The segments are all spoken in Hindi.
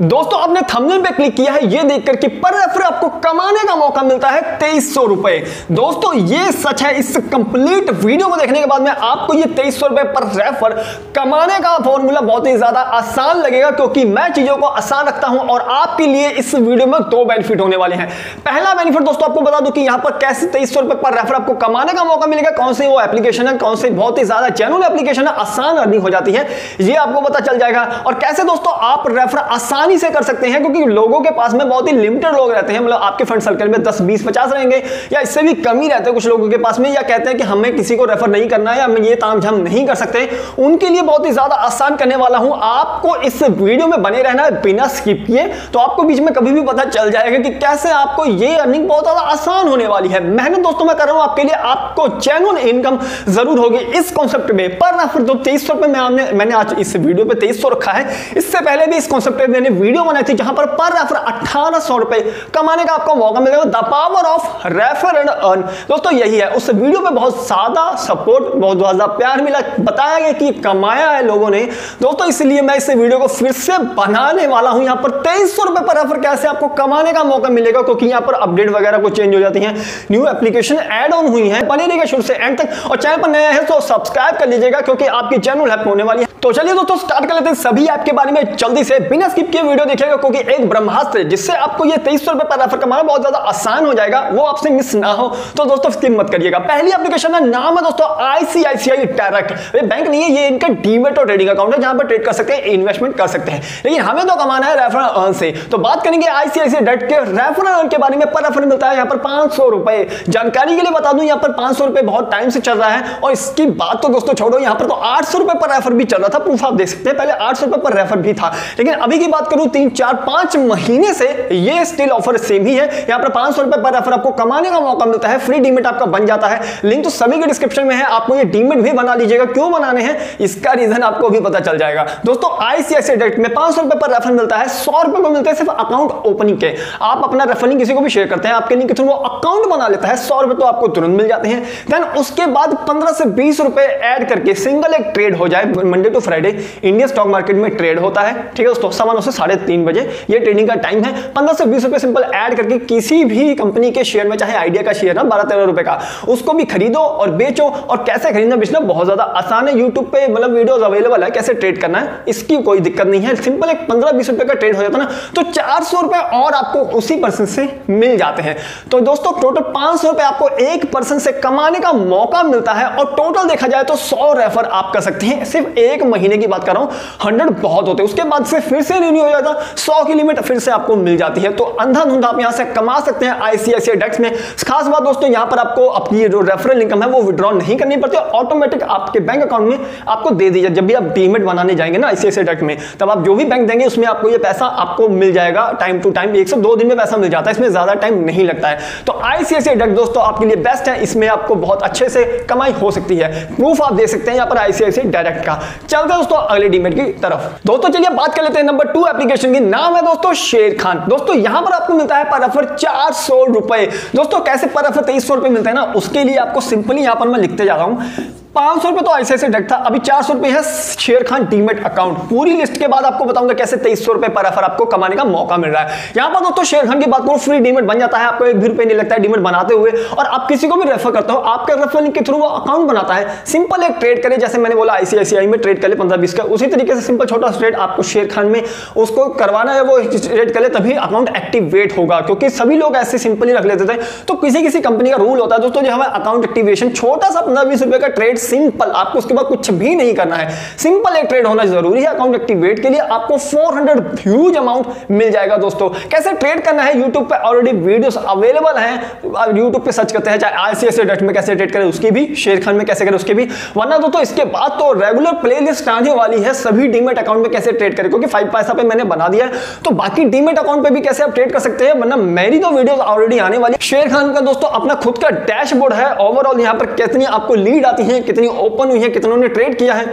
दोस्तों आपने थंबनेल पे क्लिक किया है ये देखकर कि पर रेफर आपको कमाने का मौका मिलता है 2300 रुपए। दोस्तों ये सच है, इस कंप्लीट वीडियो को देखने के बाद में आपको ये 2300 रुपए पर रेफर कमाने का फॉर्मूला बहुत ही ज्यादा आसान लगेगा, क्योंकि मैं चीजों को आसान रखता हूं और आपके लिए इस वीडियो में दो बेनिफिट होने वाले हैं। पहला बेनिफिट दोस्तों आपको बता दूं कि यहां पर कैसे 2300 रुपए पर रेफर आपको कमाने का मौका मिलेगा, कौन सी वो एप्लीकेशन है, कौन सी बहुत ही ज्यादा जेन्युइन एप्लीकेशन है, आसान अर्निंग हो जाती है ये आपको पता चल जाएगा। और कैसे दोस्तों आप रेफर आसान से कर सकते हैं, क्योंकि लोगों के पास में बहुत ही लिमिटेड लोग रहते हैं, मतलब आपके फ्रेंड सर्कल में 10, 20, 50 रहेंगे या इससे भी कम ही रहते हैं कुछ लोगों के पास में, या कहते हैं कि हमें किसी को रेफर नहीं करना है या हम ये तामझाम नहीं कर सकते, उनके लिए बहुत ही ज्यादा आसान करने वाला हूं। आपको इस वीडियो में बने रहना है बिना स्किप किए, तो आपको बीच में कभी भी पता चल जाएगा कि कैसे आपको ये अर्निंग बहुत ज्यादा आसान होने वाली है। मेहनत दोस्तों मैं कर रहा हूं आपके लिए, आपको जेन्युइन इनकम जरूर होगी इस कॉन्सेप्ट में। पर रेफर 2300 रुपए मैंने आज इस वीडियो पे 2300 रखा है, इससे पहले भी इस कॉन्सेप्ट में वीडियो बनाई थी जहां पर रेफर 1800 रुपए कमाने का आपको मौका मिलेगा। The power of refer and earn दोस्तों यही है। उस वीडियो में बहुत ज्यादा सपोर्ट, बहुत ज्यादा प्यार मिला, बताया गया कि कमाया है लोगों ने दोस्तों, इसलिए मैं इस वीडियो को फिर से बनाने वाला हूं। यहां पर 2300 रुपए पर रेफर कैसे आपको कमाने का मौका मिलेगा, क्योंकि यहां पर अपडेट वगैरह को चेंज हो जाती है, न्यू एप्लीकेशन एड ऑन हुई है। बने रहिएगा शुरू से एंड तक, और चैनल पर नया है तो सब्सक्राइब कर लीजिएगा क्योंकि आपकी चैनल हेल्प होने वाली है। तो चलिए दोस्तों स्टार्ट कर लेते हैं सभी ऐप के बारे में जल्दी से बिना स्किप किए वीडियो देखिएगा, क्योंकि एक ब्रह्मास्त्र जिससे आपको ये 2300 रुपए पर रेफर कमाना बहुत ज्यादा आसान हो जाएगा, वो आपसे मिस ना हो तो दोस्तों स्किप मत करिएगा। पहली एप्लीकेशन का नाम है दोस्तों ICICI डायरेक्ट। ये बैंक नहीं है, ये इनका डीमैट और ट्रेडिंग अकाउंट है जहां पर ट्रेड कर सकते हैं, इन्वेस्टमेंट कर सकते हैं, लेकिन हमें तो कमाना है रेफर अर्न से। तो बात करेंगे ICICI डायरेक्ट के रेफर अर्न के बारे में। पर रेफर मिलता है यहां पर 500 रुपए। जानकारी के लिए बता दूं यहां पर 500 रुपए बहुत टाइम से चल रहा है, और इसकी बात तो दोस्तों छोड़ो, यहां पर तो 800 रुपए पर रेफर भी चल रहा था, प्रूफ आप देख सकते हैं पहले 800 रुपए पर रेफर भी था, लेकिन अभी की बात करूं 3, 4, 5 महीने से ये स्टिल ऑफर सेम ही है। यहां पर 500 रुपए पर रेफर आपको कमाने का मौका मिलता है, फ्री डीमेट आपका बन जाता है, लिंक तो सभी के डिस्क्रिप्शन में है, आपको ये डीमेट भी बना लीजिएगा। क्यों बनाने हैं इसका रीजन आपको भी पता चल जाएगा। दोस्तों ICICI डायरेक्ट में 500 रुपए पर रेफर मिलता है, 100 रुपए को मिलते हैं सिर्फ अकाउंट ओपनिंग के। आप अपना रेफर लिंक किसी को भी शेयर करते हैं, आपके लिंक के थ्रू वो अकाउंट बना लेता है, 100 रुपए तो आपको तुरंत मिल जाते हैं। देन उसके बाद 15 से 20 रुपए ऐड करके सिंगल एक ट्रेड हो जाए, Monday to Friday Indian stock market में ट्रेड होता है, ठीक है दोस्तों, सामान्य से 3:30 बजे ये ट्रेडिंग का टाइम है। 15 से 20 रुपए सिंपल ऐड करके किसी भी कंपनी के शेयर में, चाहे आइडिया का शेयर ना 12-13 रुपए का, उसको भी खरीदो और बेचो। और कैसे खरीदना बेचना बहुत ज्यादा आसान है, यूट्यूब पे मतलब वीडियोस अवेलेबल है कैसे ट्रेड करना है, इसकी कोई दिक्कत नहीं है। सिंपल एक 15-20 रुपए का ट्रेड हो जाता ना, तो 400 रुपए और आपको उसी पर्सन से मिल जाते हैं। तो दोस्तों टोटल 500 रुपए आपको एक पर्सन से कमाने का मौका मिलता है, और टोटल देखा जाए तो 100 रेफर आप कर सकते हैं, सिर्फ एक महीने की बात कर रहा हूं, 100 बहुत होते हैं। उसके बाद से फिर से रिन्यू हो जाता, 100 की लिमिट फिर से आपको मिल जाती है। तो अंधा धुंधा आप यहां से कमा सकते हैं ICICI डायरेक्ट में। खास बात दोस्तों यहां पर आपको अपनी जो रेफरल इनकम है वो विड्रॉ नहीं करनी पड़ती, ऑटोमेटिक आपके बैंक अकाउंट में आपको दे दी जाए। जब भी आप डीमैट बनाने जाएंगे ना ICICI डायरेक्ट में, तब आप जो भी बैंक देंगे उसमें आपको ये पैसा आपको मिल जाएगा टाइम टू टाइम, 1 से 2 दिन में पैसा मिल जाता है, इसमें ज्यादा टाइम नहीं लगता है। तो ICICI डायरेक्ट दोस्तों आपके लिए बेस्ट है, इसमें आपको बहुत अच्छे से कमाई हो सकती है, प्रूफ आप दे सकते हैं यहां पर ICICI डायरेक्ट का। चलते हैं दोस्तों अगले डीमैट की तरफ। दोस्तों चलिए बात कर लेते हैं नंबर 2 एप्लीकेशन की, नाम है दोस्तों शेरखान। दोस्तों यहां पर आपको मिलता है पर रेफर 400 रुपए। दोस्तों कैसे पर रेफर 2300 रुपए मिलता है ना, उसके लिए आपको सिंपली यहां पर मैं लिखते जा रहा हूं 500 रुपए तो ICICI डायरेक्ट था, अभी 400 रुपए है शेरखान डीमैट अकाउंट। पूरी लिस्ट के बाद आपको बताऊंगा कैसे 2300 रुपए पर रेफर आपको कमाने का मौका मिल रहा है। यहां पर दोस्तों शेरखान की बात करूं, फ्री डीमैट बन जाता है, आपको एक भी रुपए नहीं लगता है डीमैट बनाते हुए, और आप किसी को भी रेफर करते हो, आपके रेफर लिंक के थ्रू वो अकाउंट बनाता है। सिंपल एक ट्रेड करे, जैसे मैंने बोला ICICI में ट्रेड कर ले 15-20 का, उसी तरीके से सिंपल छोटा ट्रेड आपको शेरखान में उसको करवाना है, वो ट्रेड कर ले तभी अकाउंट एक्टिवेट होगा, क्योंकि सभी लोग ऐसे सिंपली रख लेते थे। तो किसी किसी कंपनी का रूल होता है दोस्तों, जो हमें अकाउंट एक्टिवेशन छोटा सा 15-20 रुपए का ट्रेड, सिंपल आपको उसके बाद कुछ भी नहीं करना है, सिंपल एक ट्रेड होना जरूरी है। अकाउंट एक्टिवेट के लिए आपको 400 ह्यूज अमाउंट मिल जाएगा। दोस्तों कैसे ट्रेड करना है, यूट्यूब पे ऑलरेडी वीडियोस अवेलेबल हैं, आप यूट्यूब पे सर्च करते हैं, चाहे ICICI डायरेक्ट में कैसे ट्रेड करें उसकी भी, शेरखान में कैसे करें उसकी भी, वरना दोस्तों इसके बाद तो रेगुलर प्लेलिस्ट आने वाली है सभी डीमैट अकाउंट में कैसे ट्रेड करें, क्योंकि 5 पैसा पे मैंने बना दिया है, तो बाकी डीमैट अकाउंट पे भी कैसे आप ट्रेड कर सकते हैं, वरना मेरी तो वीडियोस ऑलरेडी आने वाली है। शेरखान का दोस्तों अपना खुद का डैशबोर्ड है, ओवरऑल यहां पर कितनी आपको लीड आती है, कितनी ओपन हुई है, कितनों ने ट्रेड किया है,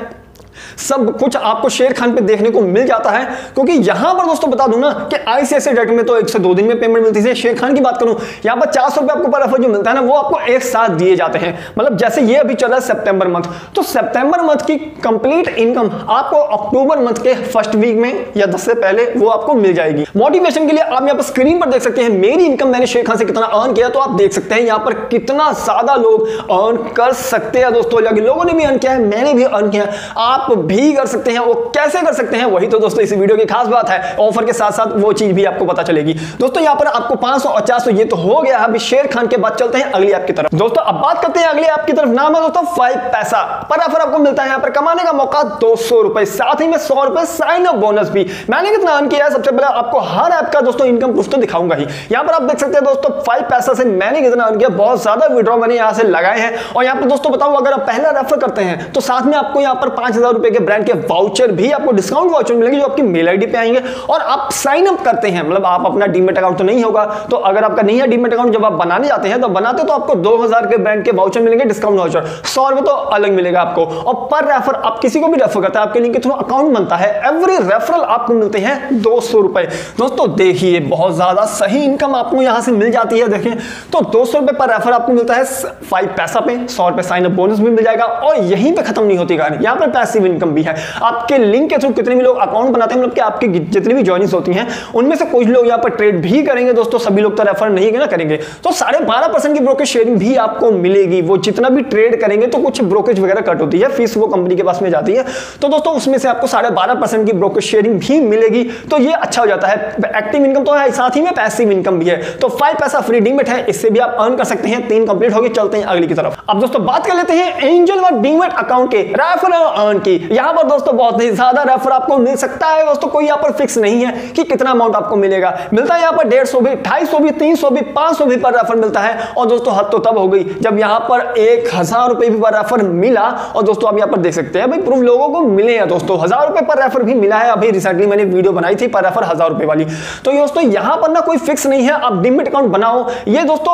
सब कुछ आपको शेरखान पे देखने को मिल जाता है, क्योंकि यहां पर दोस्तों बता दूं ना कि आईसीआईसीआई डायरेक्ट में तो 1 से 2 दिन में पेमेंट मिलती है। शेरखान की बात करूं यहां पर 400 रुपए आपको पर रेफर जो मिलता है ना वो आपको एक साथ दिए जाते हैं। मतलब जैसे ये अभी चल रहा है सितंबर मंथ, तो सितंबर मंथ की कंप्लीट इनकम आपको अक्टूबर मंथ के फर्स्ट वीक में या 10 से पहले वो आपको मिल जाएगी। मोटिवेशन के लिए आप यहां पर स्क्रीन पर देख सकते हैं मेरी इनकम मैंने शेरखान से कितना अर्न किया, तो आप देख सकते हैं यहां पर कितना ज्यादा लोग अर्न कर सकते हैं दोस्तों। लोगों ने भी अर्न किया है, मैंने भी अर्न किया है, आप भी कर सकते हैं। वो कैसे कर सकते हैं वही तो दोस्तों इस वीडियो की खास बात है, ऑफर के साथ साथ वो चीज भी आपको पता चलेगी। दोस्तों यहां पर आपको 500 और 400 ये तो हो गया। अभी शेरखान के बाद चलते हैं अगली ऐप की तरफ। दोस्तों अब बात करते हैं अगली ऐप की तरफ, नाम है दोस्तों 5 पैसा। पर ऑफर आपको मिलता है यहां पर कमाने का मौका 200 रुपए, साथ ही में 100 रुपए साइन अप बोनस भी। मैंने कितना अर्न किया है सबसे पहले आपको हर ऐप का दोस्तों इनकम कुछ तो दिखाऊंगा ही। यहां पर आप देख सकते हैं दोस्तों 5 पैसा से मैंने कितना अर्न किया, बहुत ज्यादा विड्रॉ मैंने यहां से लगाए हैं। और यहां पर दोस्तों बताऊं अगर आप पहला रेफर करते हैं तो साथ में आपको यहां पर 5000 रुपए के ब्रांड के वाउचर भी आपको डिस्काउंट वाउचर मिलेंगे जो आपकी मेल आईडी पे आएंगे। और आप साइन अप करते हैं, मतलब आप अपना डीमैट अकाउंट तो नहीं होगा, तो अगर आपका नहीं है डीमैट अकाउंट जब आप बनाने जाते हैं तो बनाते तो आपको 2000 के ब्रांड के वाउचर मिलेंगे, डिस्काउंट वाउचर 100 रुपए तो अलग मिलेगा आपको। और पर रेफर आप किसी को भी रेफर करते हैं आपके लिंक के थ्रू अकाउंट बनता है, एवरी रेफरल आपको मिलते हैं 200 रुपए। दोस्तों देखिए बहुत ज्यादा सही इनकम आपको यहां से मिल जाती है। देखिए तो 200 रुपए पर रेफर आपको मिलता है 5 पैसा पे, 100 रुपए साइन अप बोनस भी मिल जाएगा। और यहीं पे खत्म नहीं होती कहानी, यहां पर पैसिव इनकम भी है। आपके लिंक के थ्रू कितने भी लोग अकाउंट बनाते हैं, मतलब कि आपकी जितनी भी जॉइनिंग्स होती हैं उनमें से कुछ लोग यहां पर ट्रेड भी करेंगे दोस्तों, सभी लोग तो रेफर नहीं करेंगे। तो 12.5% की ब्रोकरेज शेयरिंग भी आपको मिलेगी। वो जितना भी ट्रेड करेंगे तो कुछ ब्रोकरेज वगैरह कट होती है, फीस वो कंपनी के पास में जाती है, तो दोस्तों उसमें से आपको 12.5% की ब्रोकरेज शेयरिंग भी मिलेगी। तो ये अच्छा हो जाता है, एक्टिव इनकम तो है साथ ही में पैसिव इनकम भी है। तो 5 पैसा फ्री डीमैट है, इससे भी आप अर्न कर सकते हैं। 3 कंप्लीट हो गए, चलते हैं अगली की तरफ। अब दोस्तों बात कर लेते हैं एंजल और डीमैट अकाउंट के रेफर अर्न की। यहां पर दोस्तों बहुत ही ज्यादा रेफर आपको मिल सकता है दोस्तों, कोई यहां पर फिक्स नहीं है कि कितना अमाउंट आपको मिलेगा। मिलता है यहां पर 150 भी, 250 भी, 300 भी, 500 भी पर रेफर मिलता है। और दोस्तों हद तो तब हो गई जब यहां पर 1000 रुपए भी पर रेफर मिला। और दोस्तों आप यहां पर देख सकते हैं भाई प्रूफ लोगों को मिले हैं दोस्तों, 1000 रुपए पर रेफर भी मिला है। अभी रिसेंटली मैंने वीडियो बनाई थी पर रेफर 1000 रुपए वाली। तो दोस्तों यहां पर ना कोई फिक्स नहीं है, आप डीमैट अकाउंट बनाओ। ये दोस्तों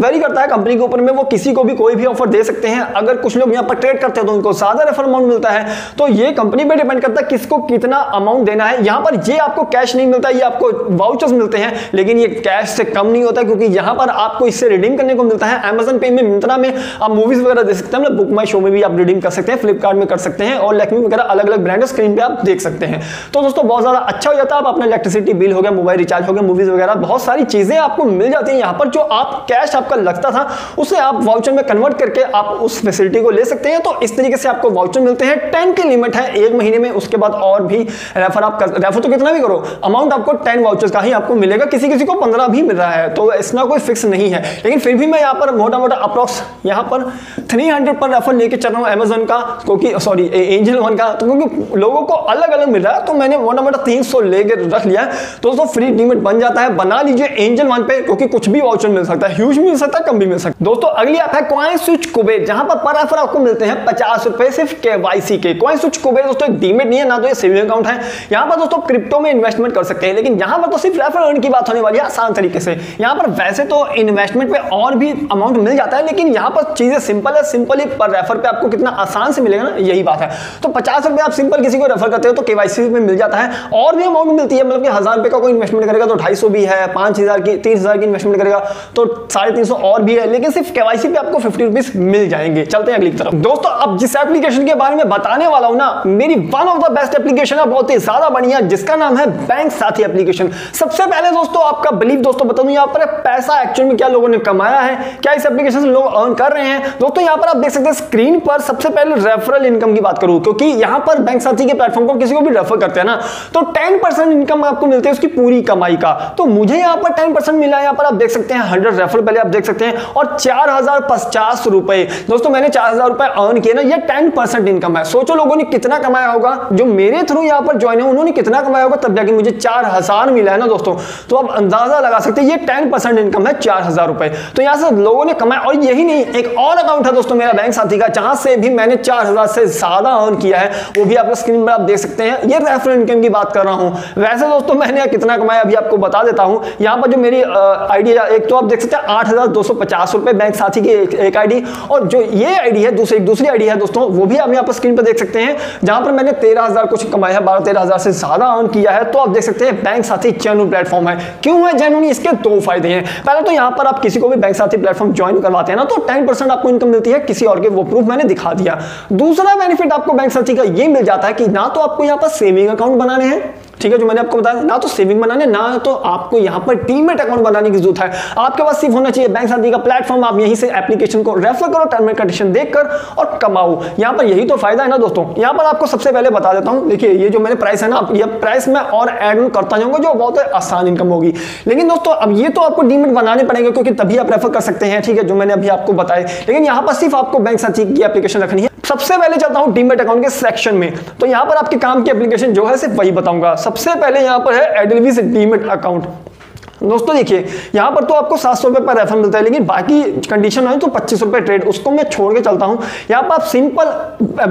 वेरी करता है कंपनी के ऊपर में, वो किसी को भी कोई भी ऑफर दे सकते हैं। अगर कुछ लोग यहां पर ट्रेड करते हैं तो उनको ज्यादा रेफर अमाउंट मिलता है, तो ये कंपनी पे डिपेंड करता है किसको कितना अमाउंट देना है। यहां पर ये आपको कैश नहीं मिलता, ये आपको वाउचर्स मिलते हैं, लेकिन ये कैश से कम नहीं होता क्योंकि यहां पर आपको इससे रिडीम करने को मिलता है। Amazon पे में, मिंत्रा में आप मूवीज वगैरह देख सकते हैं, मतलब बुक माई शो में भी आप रिडीम कर सकते हैं, फ्लिपकार्ट में कर सकते हैं, और लैक्मी वगैरह अलग अलग ब्रांड स्क्रीन पे आप देख सकते हैं। तो दोस्तों बहुत ज्यादा अच्छा हो जाता है, आप अपना इलेक्ट्रिसिटी बिल हो गया, मोबाइल रिचार्ज हो गया, मूवीज वगैरह बहुत सारी चीजें आपको मिल जाती है। यहां पर जो आप कैश आपका लगता था उसे आप वाउचर में कन्वर्ट करके आप उस फैसिलिटी को ले सकते हैं। तो इस तरीके से आपको वाउचर मिलते हैं। 10 की लिमिट है 1 महीने में, उसके बाद और भी रेफर आप रेफर तो कितना भी करो अमाउंट आपको 10 वाउचर्स का ही आपको मिलेगा, किसी किसी को 15 भी मिल रहा है, तो इसमें कोई फिक्स नहीं है। लेकिन फिर भी मैं यहां पर मोटा मोटा अप्रॉक्स यहां पर 300 पर रेफर लेके चल रहा हूं Amazon का, क्योंकि सॉरी एंजल वन का, तो क्योंकि लोगों को अलग अलग मिल रहा है तो मैंने मोटा मोटा 300 लेकर रख लिया है। दोस्तों फ्री डीमैट बन जाता है, बना लीजिए एंजल वन पे, क्योंकि कुछ भी वाउचर मिल सकता है, ह्यूज मिल सकता है, कम भी मिल सकता है। दोस्तों अगली ऐप है कॉइन स्विच कुबेर, जहां पर रेफर आपको मिलते हैं 50 रुपए सिर्फ केवाईसी के। कॉइन स्विच कुबेर दोस्तों एक डीमैट नहीं है, ना तो ये सेविंग अकाउंट है। यहां पर दोस्तों क्रिप्टो में इन्वेस्टमेंट कर सकते हैं, लेकिन यहां पर तो सिर्फ रेफर अर्न की बात होने वाली है आसान तरीके से। यहां पर वैसे तो इन्वेस्टमेंट पे और भी अमाउंट मिल जाता है, लेकिन यहां पर चीजें सिंपल है, सिंपली पर रेफर पे आपको कितना आसान से मिलेगा ना, यही बात है। तो 50 रुपए आप सिंपल किसी को रेफर करते हो तो केवाईसी में मिल जाता है, और भी अमाउंट मिलती है, मतलब कि 1000 रुपए का कोई इन्वेस्टमेंट करेगा तो 250 भी है, 5000 की 30,000 की इन्वेस्टमेंट करेगा तो 350 और भी है, लेकिन सिर्फ केवाईसी पे आपको 50 रुपीज मिल जाएंगे। चलते हैं अगली तरफ। दोस्तों अब जिस एप्लीकेशन के बारे में बताने वाला हूं ना, मेरी one of the best application है, बहुत ही ज्यादा बढ़िया, जिसका नाम है बैंक साथी एप्लीकेशन। सबसे पहले दोस्तों आपका बिलीफ दोस्तों बता दूं यहां पर पैसा एक्चुअल में क्या लोगों ने कमाया है, क्या इस एप्लीकेशन से लोग अर्न कर रहे हैं। दोस्तों यहां पर आप देख सकते हैं स्क्रीन पर सबसे पहले रेफरल इनकम की बात करूं, क्योंकि यहां पर बैंक साथी के प्लेटफॉर्म पर किसी को भी रेफर करते हैं ना तो 10% इनकम आपको मिलती है उसकी पूरी कमाई का। तो मुझे यहां पर 10% मिला है, यहां पर आप देख सकते हैं 100 रेफरल पहले आप देख सकते हैं, और 4050 रुपए दोस्तों मैंने 4000 रुपए अर्न किए ना, ये 10% इनकम है। सोचो लोगों ने कितना कमाया होगा, जो मेरे थ्रू यहां पर ज्वाइन है उन्होंने कितना कमाया होगा, तब जाके मुझे 4000 मिला है ना दोस्तों। तो आप अंदाजा लगा सकते हैं ये 10% इनकम है 4000 रुपए तो यहां से लोगों ने कमाया। और यही नहीं, एक और अकाउंट है दोस्तों मेरा बैंक साथी का, जहां से भी मैंने 4000 से ज्यादा अर्न किया है, वो भी आप स्क्रीन पर आप देख सकते हैं। ये रेफरल इनकम की बात कर रहा हूं। वैसे दोस्तों मैंने कितना कमाया अभी आपको बता देता हूं। यहां पर जो मेरी आईडिया एक तो आप देख सकते हैं 8250 रुपए बैंक साथी की एक आईडी, और जो ये आईडी है दूसरी आईडी है दोस्तों, वो भी आप यहां पर स्क्रीन पर देख सकते हैं जहां पर मैंने 13,000 कुछ कमाया है, 12-13,000 से ज्यादा अर्न किया है। तो आप देख सकते हैं बैंक साथी जेन्युइन प्लेटफॉर्म है। क्यों है जेन्युइन? इसके दो फायदे हैं। पहला तो यहां पर आप किसी को भी बैंक साथी प्लेटफॉर्म ज्वाइन करवाते हैं ना तो 10% आपको इनकम मिलती है किसी और के, वो प्रूफ मैंने दिखा दिया। दूसरा बेनिफिट आपको बैंक साथी का ये मिल जाता है कि ना तो आपको यहां पर सेविंग अकाउंट बनाने हैं, ठीक है, जो मैंने आपको बताया, ना तो सेविंग बनाने, ना तो आपको यहाँ पर डीमैट अकाउंट बनाने की जरूरत है। आपके पास सिर्फ होना चाहिए बैंक साथी का प्लेटफॉर्म। आप यहीं से एप्लीकेशन को रेफर करो, टर्म एंड कंडीशन देखकर और कमाओ। यहाँ पर यही तो फायदा है ना दोस्तों। यहाँ पर आपको सबसे पहले बता देता हूँ, देखिए ये जो मैंने प्राइस है ना, आप ये प्राइस में और एड ऑन करता जाऊंगा, जो बहुत आसान इनकम होगी। लेकिन दोस्तों अब ये तो आपको डीमैट बनाने पड़ेंगे क्योंकि तभी आप रेफर कर सकते हैं, ठीक है, जो मैंने अभी आपको बताया। लेकिन यहाँ पर सिर्फ आपको बैंक साथी की एप्लीकेशन रखनी है। सबसे पहले चलता हूँ डीमैट अकाउंट के सेक्शन में, तो यहाँ पर आपके काम की एप्लीकेशन जो है सिर्फ वही बताऊंगा। सबसे पहले यहाँ पर है एडलवाइस डीमैट अकाउंट। दोस्तों देखिए यहाँ पर तो आपको 700 रुपये पर रेफर मिलता है, लेकिन बाकी कंडीशन है तो 25 रुपये ट्रेड, उसको मैं छोड़ के चलता हूँ। यहाँ पर आप सिंपल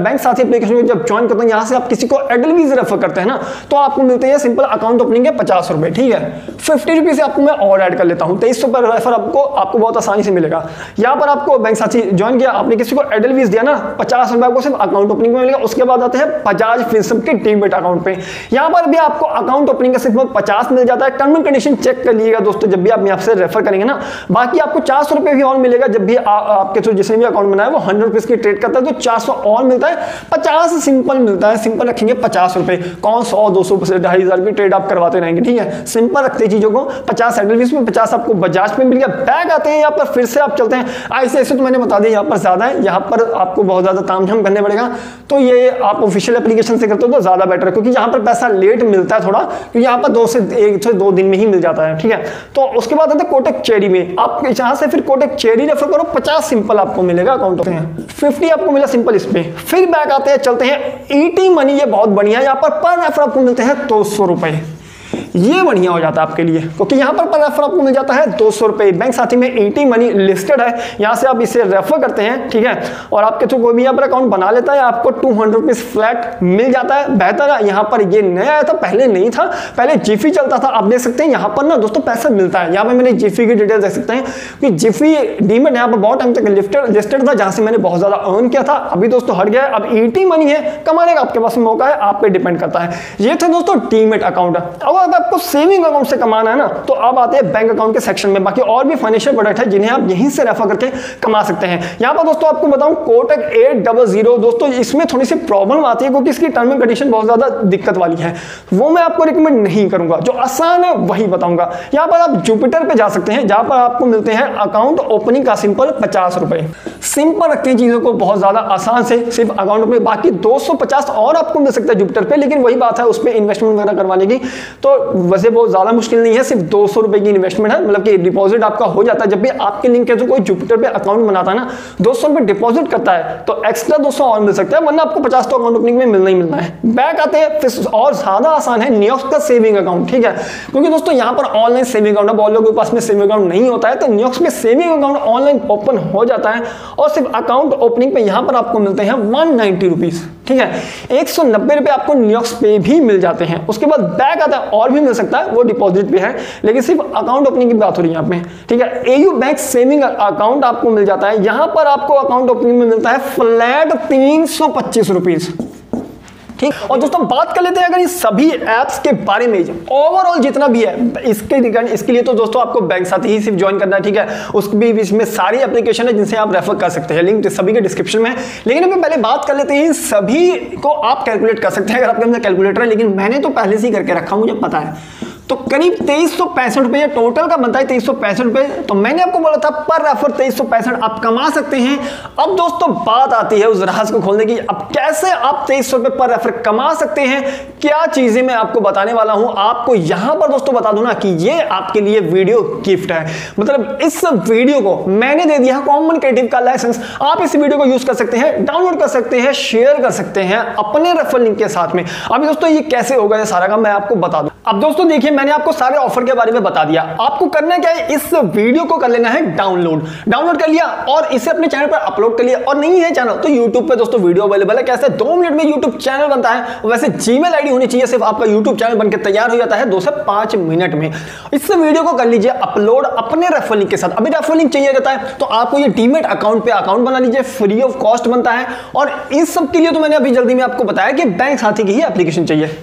बैंक साथी एप्लीकेशन में जब ज्वाइन करते हैं, यहाँ से आप किसी को एडलवाइस रेफर करते हैं ना, तो आपको मिलते हैं सिंपल अकाउंट ओपनिंग के 50 रुपये, ठीक है। 50 रुपये से आपको मैं और ऐड कर लेता हूँ, 23 रुपये रेफर आपको बहुत आसानी से मिलेगा। यहाँ पर आपको बैंक साथी ज्वाइन किया, आपने किसी को एडलवाइस दिया ना, 50 रुपये आपको सिर्फ अकाउंट ओपनिंग में मिलेगा। उसके बाद आते हैं बजाज फिनसर्व के डीमैट अकाउंट पे। यहाँ पर भी आपको अकाउंट ओपनिंग का सिर्फ 50 मिल जाता है। टर्म एंड कंडीशन चेक दोस्तों जब भी आप यहाँ से रेफर करेंगे ना। बाकी आपको 400 रुपये भी और मिलेगा जब भी आपके थ्रू जिसने भी अकाउंट बनाया वो 100 रुपये की ट्रेड करता है तो 400 और मिलता है। 50 सिंपल मिलता है, सिंपल रखेंगे 50 रुपये। कौन 100-200 2,500 की ट्रेड आप करवाते रहेंगे, ठीक है, सिंपल रखते चीजों को। 50 एडलवाइस में, 50 आपको बजाज पे मिल गया। बैक आते हैं यहाँ पर, फिर से आप चलते हैं आईसीआईसीआई, तो मैंने बता दिया यहाँ पर ज्यादा है, यहाँ पर आपको बहुत ज्यादा तामझाम करने पड़ेगा। तो ये आप ऑफिशियल एप्लीकेशन से करते हो तो ज्यादा बेटर है क्योंकि यहाँ पर पैसा लेट मिलता है थोड़ा, क्योंकि यहाँ पर 2 से 1 से 2 दिन में ही मिल जाता है, ठीक है। तो उसके बाद आता है कोटक चेरी में। आप यहां से फिर कोटक चेरी रेफर करो, 50 सिंपल आपको मिलेगा अकाउंट पे, 50 आपको मिला सिंपल इस पे। फिर बैक आते हैं, चलते हैं ईटी मनी, ये बहुत बढ़िया है। यहाँ पर रेफर आपको मिलते हैं 200 रुपए, ये बढ़िया हो जाता है आपके लिए क्योंकि यहाँ पर रेफर आपको मिल जाता है 200 रुपये। बैंक साथी में ईटी मनी लिस्टेड है, यहाँ से आप इसे रेफर करते हैं, ठीक है, और आपके थ्रू कोई भी यहाँ पर अकाउंट बना लेता है, आपको 200 रुपये फ्लैट मिल जाता है। बेहतर है, यहाँ पर ये नया आया था, पहले नहीं था, पहले जिफी चलता था। आप देख सकते हैं यहाँ पर ना दोस्तों पैसा मिलता है। यहाँ पर मैंने जिफी की डिटेल देख सकते हैं कि जिफी डीमैट यहाँ पर बहुत टाइम तक लिस्टेड था, जहाँ से मैंने बहुत ज़्यादा अर्न किया था, अभी दोस्तों हट गया। अब ईटी मनी है, कमाने का आपके पास मौका है, आप पे डिपेंड करता है। ये थे दोस्तों डीमैट अकाउंट। अब आपको सेविंग अकाउंट से कमाना है ना तो आप आते हैं बैंक अकाउंट के सेक्शन में। बाकी और भी फाइनेंशियल प्रोडक्ट है जिन्हें आप यहीं से रेफर करके कमा सकते हैं। यहां पर दोस्तों आपको बताऊं कोटक 800 दोस्तों इसमें थोड़ी सी प्रॉब्लम आती है क्योंकि इसकी टर्म एंड कंडीशन बहुत ज्यादा दिक्कत वाली है, वो मैं आपको रिकमेंड नहीं करूंगा, जो आसान है वही बताऊंगा। यहां पर आप जुपिटर पे जा सकते हैं जहां पर आपको मिलते हैं अकाउंट ओपनिंग का सिंपल 50 रुपए। सिंपल रखती है चीजों को, बहुत ज्यादा आसान से सिर्फ अकाउंट में। बाकी 250 और आपको मिल सकता है जुपिटर पे, लेकिन वही बात है उस पर इन्वेस्टमेंट वगैरह करवाने की तो वैसे बहुत ज्यादा मुश्किल नहीं है, सिर्फ 200 रुपये की इन्वेस्टमेंट है, मतलब कि डिपॉजिट आपका हो जाता है। जब भी आपके लिंक के तो कोई जुपिटर पे अकाउंट बनाता है ना 200 रुपये डिपॉजिट करता है तो एक्स्ट्रा 200 और मिल सकता है, वरना आपको 50 तो अकाउंट ओपनिंग में मिलना ही मिलना है। बैक आते हैं फिर और ज्यादा आसान है न्यूयॉर्क का सेविंग अकाउंट, ठीक है, क्योंकि दोस्तों यहाँ पर ऑनलाइन सेविंग अकाउंट, बहुत लोगों के पास में सेविंग अकाउंट नहीं होता है, तो न्यूयॉर्क में सेविंग अकाउंट ऑनलाइन ओपन हो जाता है और सिर्फ अकाउंट ओपनिंग पे यहाँ पर आपको मिलते हैं 190 रुपीज, ठीक है, 190 रुपये आपको न्यूयॉर्क पे भी मिल जाते हैं। उसके बाद बैक आता है और भी मिल सकता है, वो डिपॉजिट पे है, लेकिन सिर्फ अकाउंट ओपनिंग की बात हो रही है यहाँ पे, ठीक है। एयू बैंक सेविंग अकाउंट आपको मिल जाता है, यहाँ पर आपको अकाउंट ओपनिंग में मिलता है फ्लैट 325 रुपीज, ठीक। और दोस्तों बात कर लेते हैं अगर इन सभी ऐप्स के बारे में ओवरऑल जितना भी है इसके रिगार्डिंग। इसके लिए तो दोस्तों आपको बैंक साथी ही सिर्फ ज्वाइन करना है, ठीक है, उसके बीच में सारी एप्लीकेशन है जिनसे आप रेफर कर सकते हैं, लिंक सभी के डिस्क्रिप्शन में। लेकिन अभी पहले बात कर लेते हैं इन सभी को आप कैलकुलेट कर सकते हैं अगर आपके अंदर कैलकुलेटर है, लेकिन मैंने तो पहले से ही करके रखा, मुझे पता है। तो करीब 2365 रुपये टोटल का बनता है, 2365 रुपये। तो मैंने आपको बोला था पर रेफर 2365 आप कमा सकते हैं। अब दोस्तों बात आती है उस रहस्य को खोलने की, अब कैसे आप 2300 रुपये पर रेफर कमा सकते हैं, क्या चीजें मैं आपको बताने वाला हूं। आपको यहां पर दोस्तों बता दूं ना कि ये आपके लिए वीडियो गिफ्ट है, मतलब इस वीडियो को मैंने दे दिया कॉमन क्रिएटिव का लाइसेंस। आप इस वीडियो को यूज कर सकते हैं, डाउनलोड कर सकते हैं, शेयर कर सकते हैं अपने रेफर लिंक के साथ में। अभी दोस्तों ये कैसे होगा ये सारा काम मैं आपको बता दूं। अब दोस्तों देखिए मैंने आपको सारे ऑफर के बारे में बता दिया। आपको करना क्या है, इस वीडियो को कर लेना है डाउनलोड कर लिया और इसे अपने चैनल पर अपलोड कर लिया। और नहीं है चैनल तो यूट्यूब पर दोस्तों वीडियो अवेलेबल है। कैसे 2 मिनट में यूट्यूब चैनल बनता है, वैसे जीमेल आईडी होनी चाहिए, सिर्फ आपका यूट्यूब चैनल बनकर तैयार हो जाता है 2 से 5 मिनट में। इस वीडियो को कर लीजिए अपलोड अपने रेफरल लिंक के साथ। अभी रेफरल लिंक चाहिए रहता है तो आपको ये डीमैट अकाउंट पे अकाउंट बना लीजिए, फ्री ऑफ कॉस्ट बनता है। और इस सब के लिए तो मैंने अभी जल्दी में आपको बताया कि बैंक साथी की ही एप्लीकेशन चाहिए,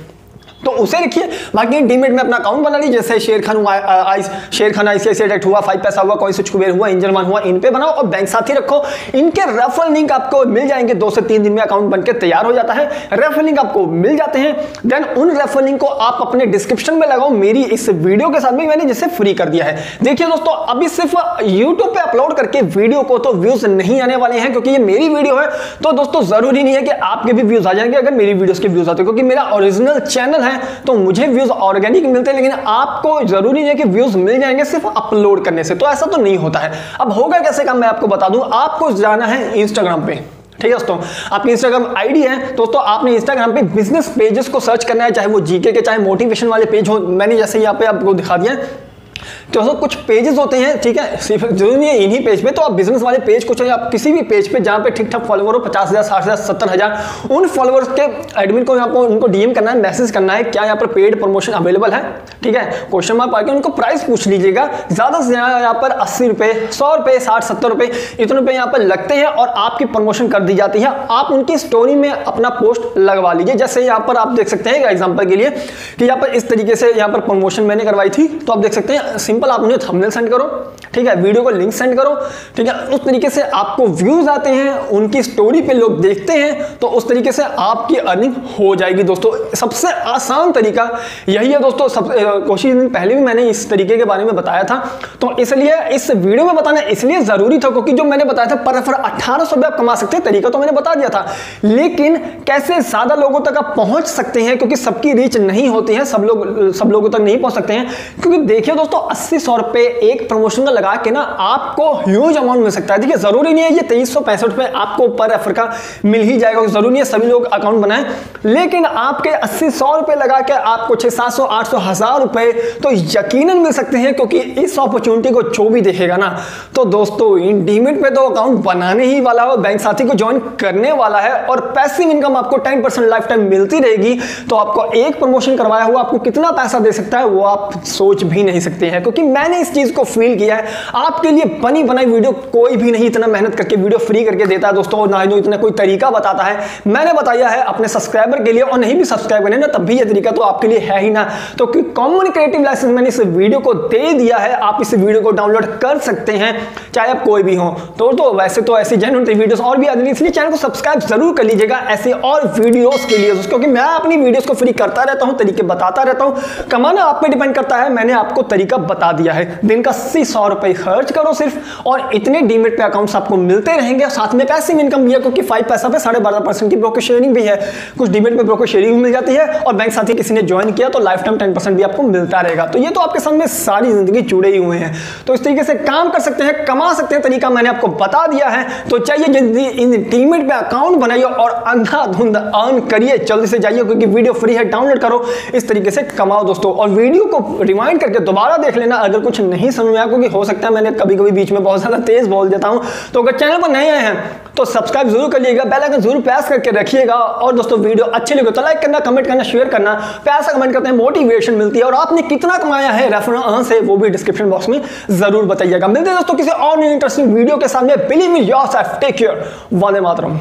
तो उसे रखिए। बाकी डीमेट में अपना अकाउंट बना लीजिए, जैसे शेरखान आईसीआईसीआई डायरेक्ट हुआ, 5 पैसा हुआ, कॉइन स्विच कुबेर हुआ, एंजल वन हुआ, इन पे बनाओ और बैंक साथी रखो। इनके रेफरल लिंक आपको मिल जाएंगे, 2 से 3 दिन में अकाउंट बनकर तैयार हो जाता है। रेफरल लिंक आपको मिल जाते हैं, देन उन रेफरल लिंक को आप अपने डिस्क्रिप्शन में लगाओ, मेरी इस वीडियो के साथ भी मैंने जिसे फ्री कर दिया है। देखिए दोस्तों, अभी सिर्फ यूट्यूब पर अपलोड करके वीडियो को तो व्यूज नहीं आने वाले हैं, क्योंकि ये मेरी वीडियो है। तो दोस्तों जरूरी नहीं है कि आपके भी व्यूज आ जाएंगे अगर मेरी वीडियोस के व्यूज आते हैं, क्योंकि मेरा ओरिजिनल चैनल तो मुझे व्यूज ऑर्गेनिक मिलते हैं। लेकिन आपको जरूरी नहीं है कि व्यूज मिल जाएंगे सिर्फ अपलोड करने से, तो ऐसा तो नहीं होता है। अब होगा कैसे काम मैं आपको बता दूं। आपको जाना है इंस्टाग्राम पे, ठीक है दोस्तों, आपकी इंस्टाग्राम आईडी है दोस्तों, आपने इंस्टाग्राम पे बिजनेस पेजेस को सर्च करना है, चाहे वो जीके के चाहे मोटिवेशन वाले पेज हो। मैंने जैसे यहाँ पे आपको दिखा दिया तो दोस्तों कुछ पेजेस होते हैं, ठीक है, सिर्फ जरूरी है इन्हीं पेज पे। तो आप बिजनेस वाले पेज को चाहिए, आप किसी भी पेज पे जहाँ पे ठीक ठाक फॉलोवर हो, 50,000 60,000 70,000, उन फॉलोअर्स के एडमिन को आपको उनको डीएम करना है, मैसेज करना है क्या यहाँ पर पेड प्रमोशन अवेलेबल है, ठीक है, क्वेश्चन मार्क आके उनको प्राइस पूछ लीजिएगा। ज़्यादा से ज़्यादा यहाँ पर 80 रुपये, 100 रुपये, 60 70 रुपये, इतने रुपये यहाँ पर लगते हैं और आपकी प्रमोशन कर दी जाती है। आप उनकी स्टोरी में अपना पोस्ट लगवा लीजिए, जैसे यहाँ पर आप देख सकते हैं एग्जाम्पल के लिए कि यहाँ पर इस तरीके से यहाँ पर प्रमोशन मैंने करवाई थी। तो आप देख सकते हैं, सिंपल आप उन्हें थंबनेल सेंड करो, ठीक है, वीडियो को लिंक सेंड करो, ठीक है, उस तरीके से आपको व्यूज आते हैं, उनकी स्टोरी पे लोग देखते हैं, तो उस तरीके से आपकी अर्निंग हो जाएगी। दोस्तों सबसे आसान तरीका यही है दोस्तों। कुछ ही दिन पहले भी मैंने इस तरीके के बारे में बताया था, तो इसलिए इस वीडियो में बताना इसलिए जरूरी था क्योंकि जो मैंने बताया था पर रेफर 1800 रुपये आप कमा सकते हैं, तरीका तो मैंने बता दिया था। लेकिन कैसे ज्यादा लोगों तक आप पहुंच सकते हैं, क्योंकि सबकी रीच नहीं होती है, सब लोगों तक नहीं पहुंच सकते हैं। क्योंकि देखिए दोस्तों 80-100 रुपये एक प्रमोशन का लगा के ना आपको ह्यूज अमाउंट मिल सकता है। देखिए जरूरी नहीं है ये 2365 रुपये आपको पर रेफर का मिल ही जाएगा, जरूरी नहीं है सभी लोग अकाउंट बनाएं। लेकिन आपके 80-100 रुपये लगा के आपको 600-700-800-1000 रुपये तो यकीनन मिल सकते हैं, क्योंकि इस अपॉर्चुनिटी को जो भी देखेगा ना, तो दोस्तों इन डीमेट पे तो अकाउंट बनाने ही वाला है, बैंक साथी को ज्वाइन करने वाला है और पैसिव इनकम आपको 10% लाइफ टाइम मिलती रहेगी। तो आपको एक प्रमोशन करवाया हुआ आपको कितना पैसा दे सकता है वो आप सोच भी नहीं सकते हैं, क्योंकि मैंने इस चीज को फील किया है। आपके लिए बनी बनाई वीडियो कोई भी नहीं इतना मेहनत करके वीडियो फ्री करके देता है दोस्तों, ना ही जो इतना कोई तरीका बताता है। मैंने बताया है अपने सब्सक्राइबर के लिए, और नहीं भी सब्सक्राइब करें ना तब भी ये तरीका तो आपके लिए है ही ना। तो कॉमन क्रिएटिव लाइसेंस मैंने इस वीडियो को दे दिया है, आप इस वीडियो को डाउनलोड कर सकते हैं चाहे आप कोई भी हो। तो वैसे तो ऐसी जेन्युइन वीडियोस और भी आती है, इसलिए चैनल को सब्सक्राइब जरूर कर लीजिएगा ऐसे और वीडियोस के लिए, क्योंकि मैं अपनी वीडियोस को फ्री करता रहता हूं, तरीके बताता रहता हूं। कमाना आप पे डिपेंड करता है, मैंने आपको तरीका बता दिया है। दिन का 80-100 रुपये खर्च करो सिर्फ, और इतने डीमेट पे अकाउंट्स आपको मिलते रहेंगे। साथ में पैसिव इनकम भी है, क्योंकि 5 पैसा पे 12.5% की ब्रोकर शेयरिंग भी है, कुछ डीमेट में ब्रोकर शेयरिंग भी मिल जाती है, और बैंक साथी किसी ने ज्वाइन किया तो लाइफ टाइम 10% भी आपको मिलता रहेगा। तो ये तो आपके सामने सारी जिंदगी जुड़े ही हुए हैं, तो इस तरीके से काम कर सकते हैं, कमा सकते हैं, तरीका मैंने आपको बता दिया है। तो चाहिए जल्दी इन डीमेट पे अकाउंट बनाइए और अंधाधुंध अर्न करिए, जल्दी से जाइए क्योंकि वीडियो फ्री है, डाउनलोड करो, इस तरीके से कमाओ दोस्तों। और वीडियो को रिवाइंड करके दोबारा देख लेना अगर कुछ नहीं समझ में आया, क्योंकि हो सकता है मैंने कभी कभी बीच में बहुत ज्यादा तेज बोल देता हूं। तो अगर चैनल पर नए आए हैं तो सब्सक्राइब जरूर कर लीजिएगा, बेल आइकन जरूर प्रेस करके रखिएगा। और दोस्तों वीडियो अच्छी लगे तो लाइक करना, कमेंट करना, शेयर करना, पैसा कमेंट करते हैं, मोटिवेशन मिलती है। और आपने कितना कमाया है रेफरल अर्न से वो भी डिस्क्रिप्शन बॉक्स में जरूर बताइएगा। मिलते हैं दोस्तों किसी और इंटरेस्टिंग वीडियो के सामने। Believe in yourself, take care, Vande Mataram.